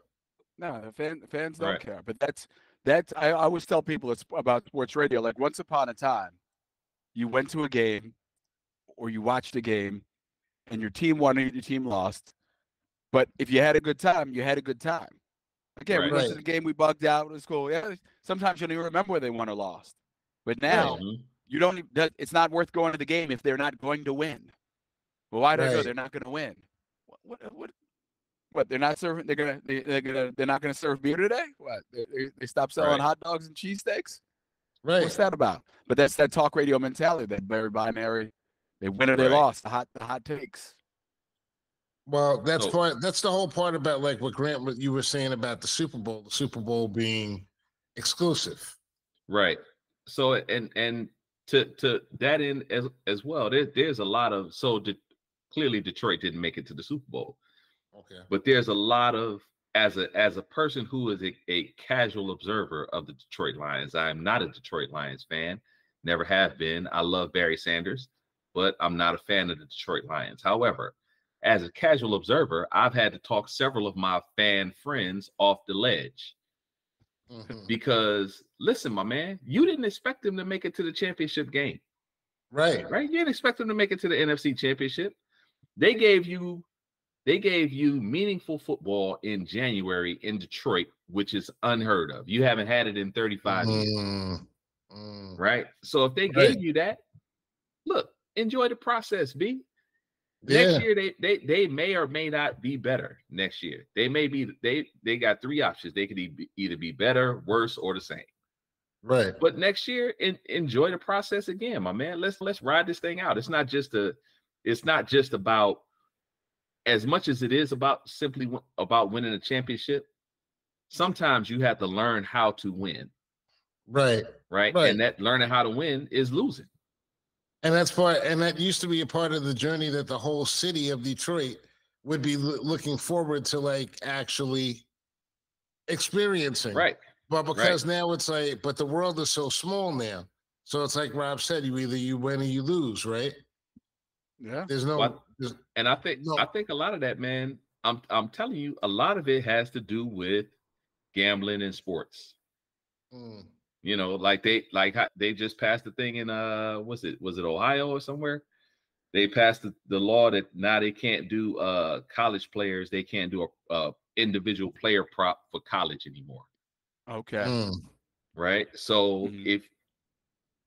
No, the fan, fans don't right. care. But that's that's I, I always tell people it's about sports radio. Like once upon a time, you went to a game or you watched a game, and your team won or your team lost. But if you had a good time, you had a good time. Again, right. we went to the game, we bugged out, it was cool. Yeah, sometimes you don't even remember whether they won or lost. But now, yeah. you don't. It's not worth going to the game if they're not going to win. Well, why do I know they're not going to win? What, what? What? What? They're not serving. They're gonna. They, they're gonna. They're not gonna serve beer today. What? They, they stopped selling right. hot dogs and cheesesteaks. Right. What's that about? But that's that talk radio mentality. That very binary. They win or they right. lost. The hot. The hot takes. Well, that's part. That's the whole part about like what Grant, what you were saying about the Super Bowl, the Super Bowl being exclusive, right? So, and and to to that end as as well, there, there's a lot of so de, clearly Detroit didn't make it to the Super Bowl, okay. But there's a lot of as a as a person who is a, a casual observer of the Detroit Lions, I am not a Detroit Lions fan. never have been. I love Barry Sanders, but I'm not a fan of the Detroit Lions. However, as a casual observer, I've had to talk several of my fan friends off the ledge. Mm-hmm. Because, listen, my man, you didn't expect them to make it to the championship game. Right. Right? You didn't expect them to make it to the N F C championship. They gave you they gave you meaningful football in January in Detroit, which is unheard of. You haven't had it in thirty-five mm-hmm. years. Mm. Right. So if they right. gave you that, look, enjoy the process, B. Next yeah. year they, they they may or may not be better next year. They may be they they got three options. They could e- either be better, worse, or the same. Right. But next year, in, enjoy the process again, my man. Let's let's ride this thing out. It's not just a it's not just about, as much as it is about simply w- about winning a championship. Sometimes you have to learn how to win. Right. Right. Right. And that learning how to win is losing. And that's part, and that used to be a part of the journey that the whole city of Detroit would be lo- looking forward to, like actually experiencing. Right. But because right. now it's like, but the world is so small now. So it's like Rob said, you either you win or you lose, right? Yeah. There's no, well, there's, and I think, no. I think a lot of that, man, I'm, I'm telling you, a lot of it has to do with gambling and sports. Mm. You know, like they like they just passed the thing in uh, was it was it Ohio or somewhere? They passed the, the law that now they can't do uh college players. They can't do a, a individual player prop for college anymore. Okay, mm. right. So mm-hmm. if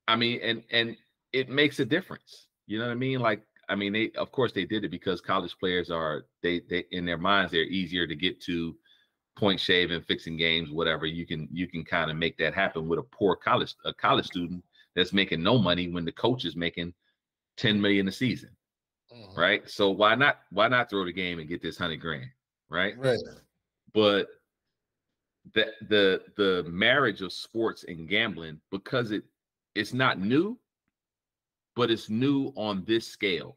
I mean, and and it makes a difference. You know what I mean? Like I mean, they of course they did it because college players are they they in their minds they're easier to get to. Point shaving, fixing games, whatever, you can you can kind of make that happen with a poor college a college student that's making no money when the coach is making ten million a season, mm-hmm. right? So why not why not throw the game and get this hundred grand, right? Right. But the the the marriage of sports and gambling, because it it's not new, but it's new on this scale,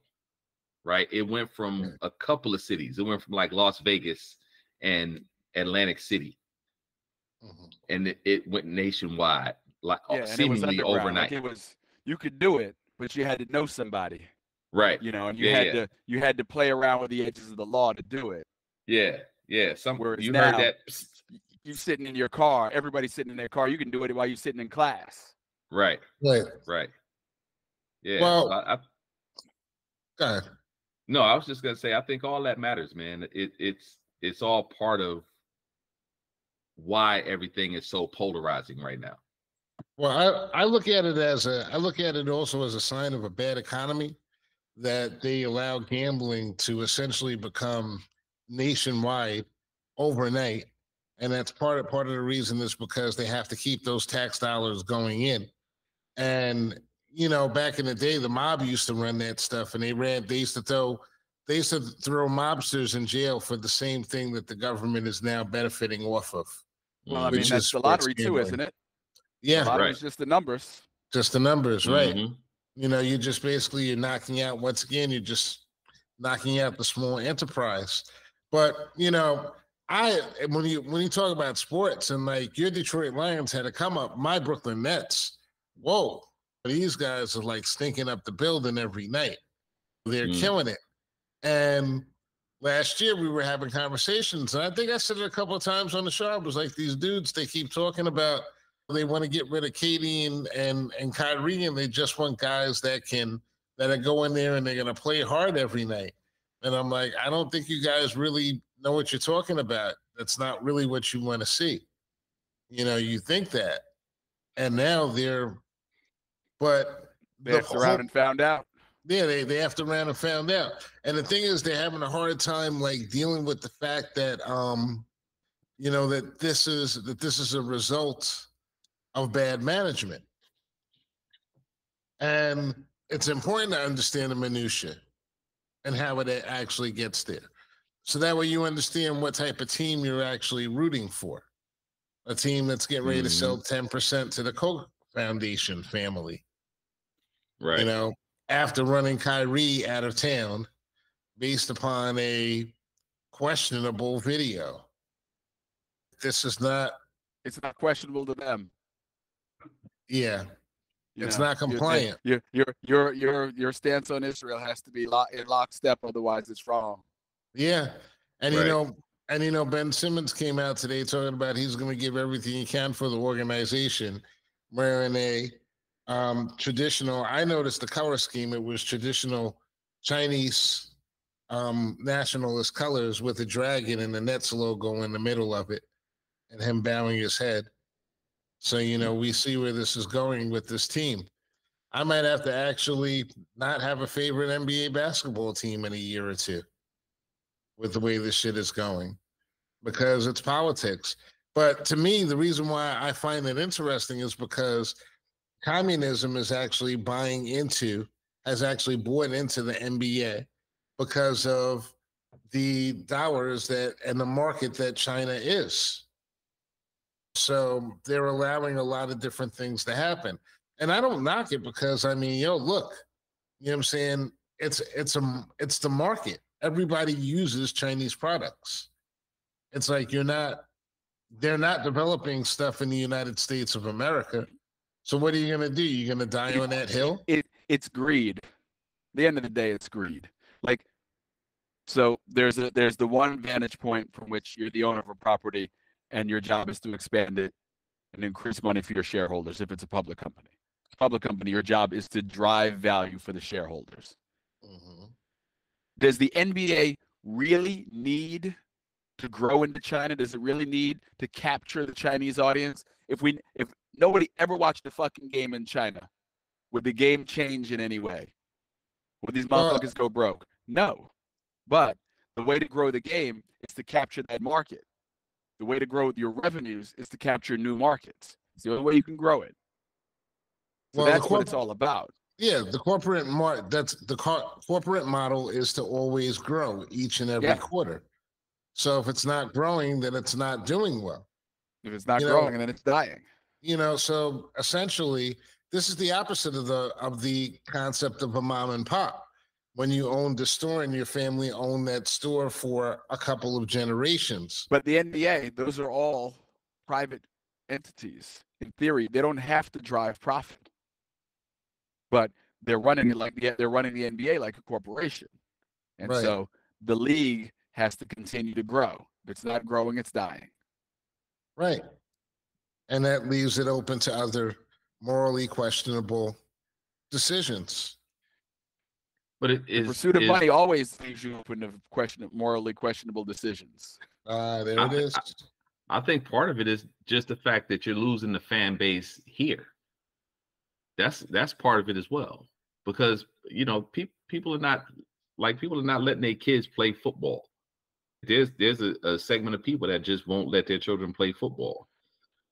right? It went from right. a couple of cities. It went from like Las Vegas and Atlantic City, mm-hmm. and it, it went nationwide, like yeah, seemingly it overnight. Like it was, you could do it, but you had to know somebody, right? You know, and you yeah, had yeah. to you had to play around with the edges of the law to do it. Yeah, yeah. Somewhere you now, heard that you sitting in your car, everybody's sitting in their car. You can do it while you're sitting in class. Right. Right. Right. Yeah. Well, I, I, go ahead. No, I was just gonna say, I think all that matters, man. It it's it's all part of why everything is so polarizing right now. Well, I, I look at it as a I look at it also as a sign of a bad economy that they allow gambling to essentially become nationwide overnight, and that's part of part of the reason is because they have to keep those tax dollars going in. And you know, back in the day, the mob used to run that stuff, and they ran they used to throw they used to throw mobsters in jail for the same thing that the government is now benefiting off of. Well, I mean, that's the lottery too, isn't it? Yeah. The lottery's just the numbers. Just the numbers, right. Mm-hmm. You know, you just basically, you're knocking out, once again, you're just knocking out the small enterprise. But, you know, I, when you, when you talk about sports and like your Detroit Lions had a come up, my Brooklyn Nets, whoa, these guys are like stinking up the building every night. They're mm. killing it. And last year we were having conversations, and I think I said it a couple of times on the show. It was like these dudes, they keep talking about they want to get rid of Katie and, and, and Kyrie, and they just want guys that can that are go in there and they're gonna play hard every night. And I'm like, I don't think you guys really know what you're talking about. That's not really what you want to see. You know, you think that, and now they're, but they have to round and found out. Yeah, they, they have to round and found out. And the thing is, they're having a hard time like dealing with the fact that um, you know, that this is that this is a result of bad management. And it's important to understand the minutiae and how it actually gets there. So that way you understand what type of team you're actually rooting for. A team that's getting ready mm-hmm. to sell ten percent to the Koch Foundation family. Right. You know, after running Kyrie out of town based upon a questionable video. This is not... It's not questionable to them. Yeah. You it's know, not compliant. Your, your your your your stance on Israel has to be lock, in lockstep, otherwise it's wrong. Yeah, and right. you know, and you know, Ben Simmons came out today talking about he's going to give everything he can for the organization, wearing a um, traditional. I noticed the color scheme; it was traditional Chinese um, nationalist colors with a dragon and the Nets logo in the middle of it, and him bowing his head. So, you know, we see where this is going with this team. I might have to actually not have a favorite N B A basketball team in a year or two with the way this shit is going, because it's politics. But to me, the reason why I find it interesting is because communism is actually buying into, has actually bought into the N B A because of the dollars that and the market that China is. So they're allowing a lot of different things to happen. And I don't knock it because, I mean, yo, look, you know what I'm saying? It's it's a, it's the market. Everybody uses Chinese products. It's like you're not, they're not developing stuff in the United States of America. So what are you going to do? You're going to die on that hill? It, it's greed. At the end of the day, it's greed. Like, so there's a, there's the one vantage point from which you're the owner of a property, and your job is to expand it and increase money for your shareholders if it's a public company. Public company, your job is to drive value for the shareholders. Mm-hmm. Does the N B A really need to grow into China? Does it really need to capture the Chinese audience? If we, if nobody ever watched a fucking game in China, would the game change in any way? Would these motherfuckers go broke? No. But the way to grow the game is to capture that market. The way to grow your revenues is to capture new markets. It's the only way you can grow it. So well, that's what it's all about. Yeah, the corporate mar- that's the co- corporate model is to always grow each and every yeah. quarter. So if it's not growing, then it's not doing well. If it's not you growing, know, then it's dying. You know, so essentially, this is the opposite of the of the concept of a mom and pop. When you owned the store and your family owned that store for a couple of generations. But the N B A, those are all private entities. In theory, they don't have to drive profit. But they're running it like the, they're running the N B A like a corporation. And right. so the league has to continue to grow. If it's not growing, it's dying. Right. And that leaves it open to other morally questionable decisions. But it is, pursuit of is, money always leaves you open to question, morally questionable decisions. Uh, there it is. I, I, I think part of it is just the fact that you're losing the fan base here. That's that's part of it as well, because you know people people are not like people are not letting their kids play football. There's there's a, a segment of people that just won't let their children play football.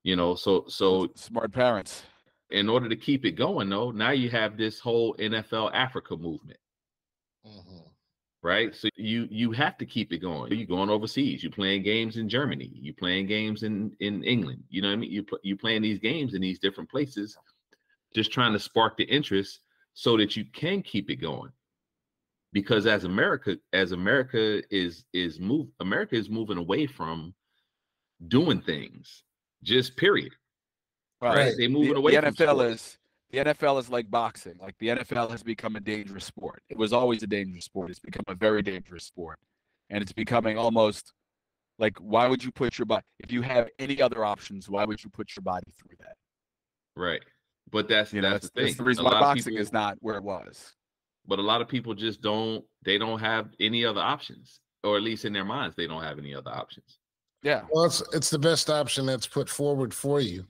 You know, so so smart parents. In order to keep it going, though, now you have this whole N F L Africa movement. Mm-hmm. Right, so you you have to keep it going. You're going overseas. You're playing games in Germany. You're playing games in, in England. You know what I mean? You you're playing these games in these different places, just trying to spark the interest so that you can keep it going. Because as America as America is is move America is moving away from doing things. Just period. Right, right. They moving the, away. The from N F L sport. is. The N F L is like boxing. Like the N F L has become a dangerous sport. It was always a dangerous sport. It's become a very dangerous sport. And it's becoming almost like, why would you put your body, if you have any other options, why would you put your body through that? Right. But that's, you know, that's, that's the thing. That's the reason a why boxing people, is not where it was. But a lot of people just don't, they don't have any other options, or at least in their minds, they don't have any other options. Yeah. Well, it's, it's the best option that's put forward for you.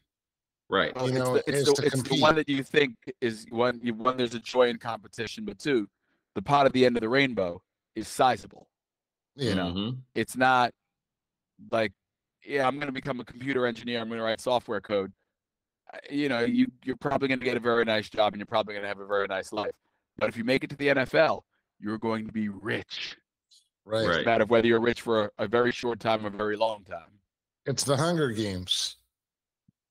Right. Well, you know, it's the, it's, the, it's the one that you think is one, one, there's a joy in competition, but two, the pot at the end of the rainbow is sizable. Yeah. You know, mm-hmm. It's not like, yeah, I'm going to become a computer engineer. I'm going to write software code. You know, you, you're probably going to get a very nice job and you're probably going to have a very nice life. But if you make it to the N F L, you're going to be rich. Right. It's a matter of whether you're rich for a, a very short time or a very long time. It's the Hunger Games.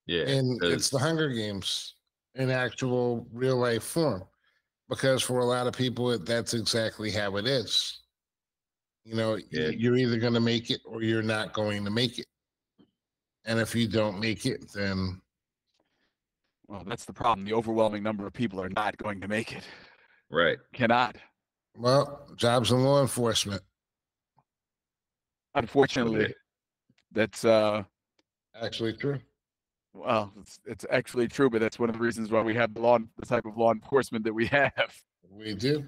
Yeah, and it's the Hunger Games in actual real life form, because for a lot of people, that's exactly how it is. You know, yeah. You're either going to make it or you're not going to make it. And if you don't make it, then Well, that's the problem. The overwhelming number of people are not going to make it. Right. Cannot. Well, jobs in law enforcement. Unfortunately, that's uh, actually true. Well, it's, it's actually true, but that's one of the reasons why we have the law, the type of law enforcement that we have. We do.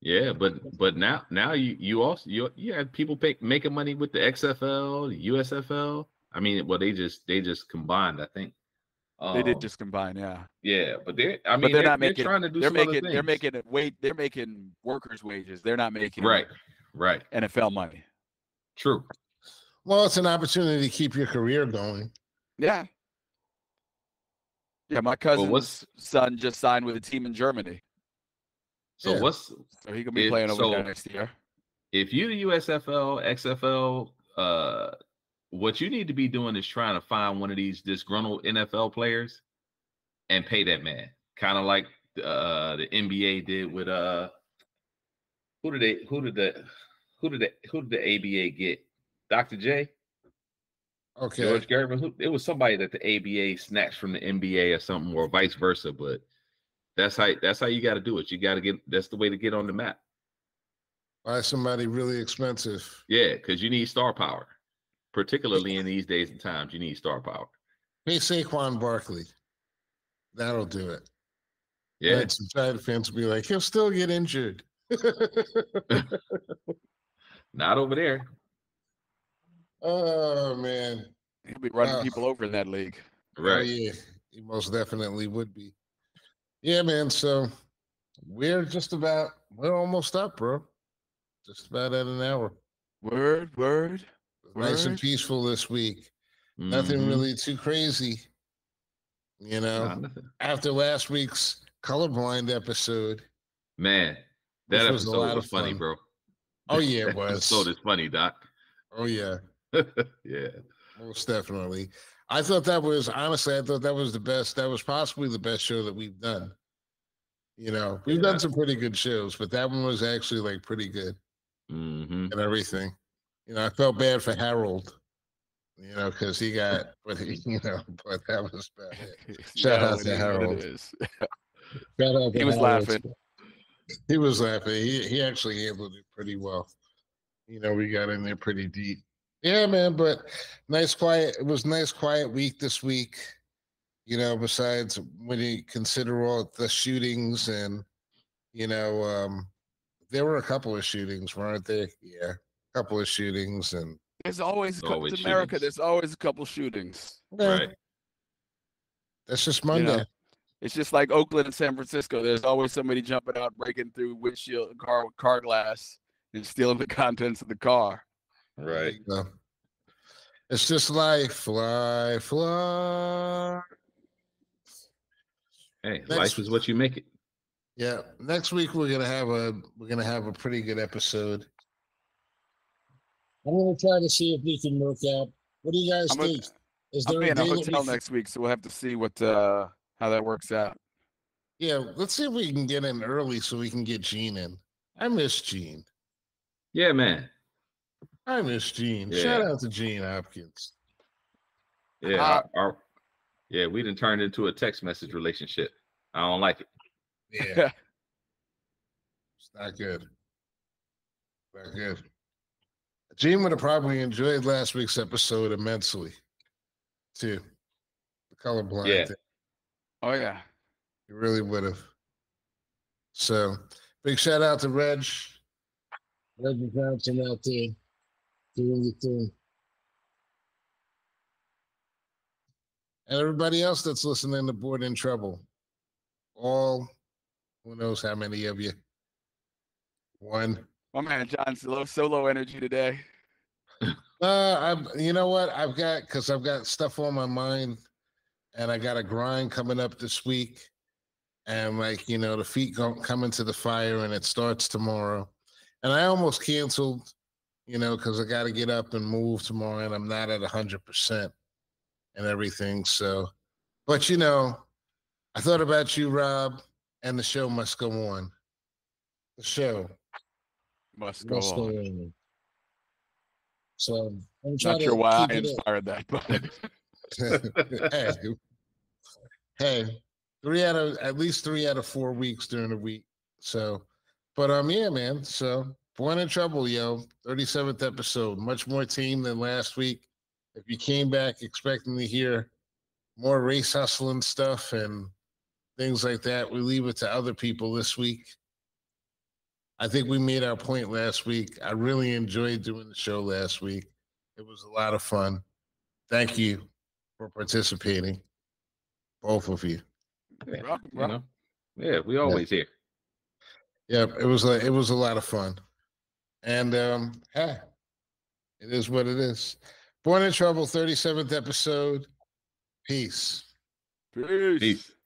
Yeah, but but now now you you also you you have people pay, making money with the X F L, the U S F L. I mean, well, they just they just combined, I think. Um, they did just combine, yeah. Yeah, but they I mean but they're, they're not they're making trying to do they're some making other things. they're making it wait they're making workers' wages. They're not making right, right. N F L money. True. Well, it's an opportunity to keep your career going. Yeah. Yeah, my cousin's well, son just signed with a team in Germany. So yeah. what's so he could be if, playing over so there next year? If you're the U S F L, X F L, uh, what you need to be doing is trying to find one of these disgruntled N F L players and pay that man, kind of like uh, the N B A did with uh, who did they who did the who did the, who did the A B A get? Doctor J. Okay, George Gervin. It was somebody that the A B A snatched from the N B A or something, or vice versa, but. That's how that's how you got to do it. You got to get that's the way to get on the map. Buy somebody really expensive. Yeah, because you need star power, particularly in these days and times. You need star power. Hey, Saquon Barkley, that'll do it. Yeah, right, some Giant fans will be like, he'll still get injured. Not over there. Oh man, he'll be running uh, people over in that league. Right? Oh, yeah, he most definitely would be. Yeah, man. So we're just about, we're almost up, bro. Just about at an hour. Word, word. Nice word. And peaceful this week. Mm-hmm. Nothing really too crazy. You know, nah, after last week's colorblind episode. Man, that episode was, a lot was of funny, fun. Bro. Oh, yeah, it was. That episode is funny, Doc. Oh, yeah. Yeah. Most definitely. I thought that was, honestly, I thought that was the best, that was possibly the best show that we've done. You know, we've yeah. done some pretty good shows, but that one was actually like pretty good mm-hmm. and everything. You know, I felt bad for Harold, you know, because he got, but he, you know, but that was bad. Shout out to Harold. Shout out to he was Harold. laughing. He was laughing. He, he actually handled it pretty well. You know, we got in there pretty deep. Yeah, man, but nice quiet. It was a nice quiet week this week, you know, besides when you consider all the shootings and, you know, um, there were a couple of shootings, weren't there? Yeah, a couple of shootings. And there's always, there's always America, shootings. There's always a couple shootings. Yeah. Right. That's just Monday. You know, it's just like Oakland and San Francisco. There's always somebody jumping out, breaking through windshield, car, car glass, and stealing the contents of the car. Right. So, it's just life, life, life. Hey, next, life is what you make it. Yeah. Next week we're gonna have a we're gonna have a pretty good episode. I'm gonna try to see if we can work out. What do you guys I'm think? A, is there I'll be a in a hotel next can... week, so we'll have to see what uh, how that works out. Yeah, let's see if we can get in early so we can get Gene in. I miss Gene. Yeah, man. I miss Gene. Yeah. Shout out to Gene Hopkins. Yeah, uh, our, our, yeah, we done turned into a text message relationship. I don't like it. Yeah, it's not good. Not good. Gene would have probably enjoyed last week's episode immensely, too. The colorblind. Yeah. Thing. Oh yeah, he really would have. So, big shout out to Reg. Reg Johnson out there. Doing your thing. And everybody else that's listening to Born in Trouble, all who knows how many of you. One. My man John's low, so low energy today. uh, I'm. You know what? I've got because I've got stuff on my mind, and I got a grind coming up this week, and like you know, the feet don't come into the fire, and it starts tomorrow, and I almost canceled. You know, because I got to get up and move tomorrow, and I'm not at one hundred percent and everything. So, but, you know, I thought about you, Rob, and the show must go on. The show must go must on. Go on. So, I'm not sure why I inspired up. that, but hey, hey, three out of at least three out of four weeks during the week. So, but um, yeah, man. So, Born in Trouble, yo, thirty-seventh episode. Much more team than last week. If you came back expecting to hear more race hustling stuff and things like that, we leave it to other people this week. I think we made our point last week. I really enjoyed doing the show last week. It was a lot of fun. Thank you for participating, both of you. Yeah, rock, rock. You know? Yeah, we always yeah. here. Yeah, it was a, it was a lot of fun. And um, hey, it is what it is. Born in Trouble, thirty-seventh episode. Peace. Peace. Peace.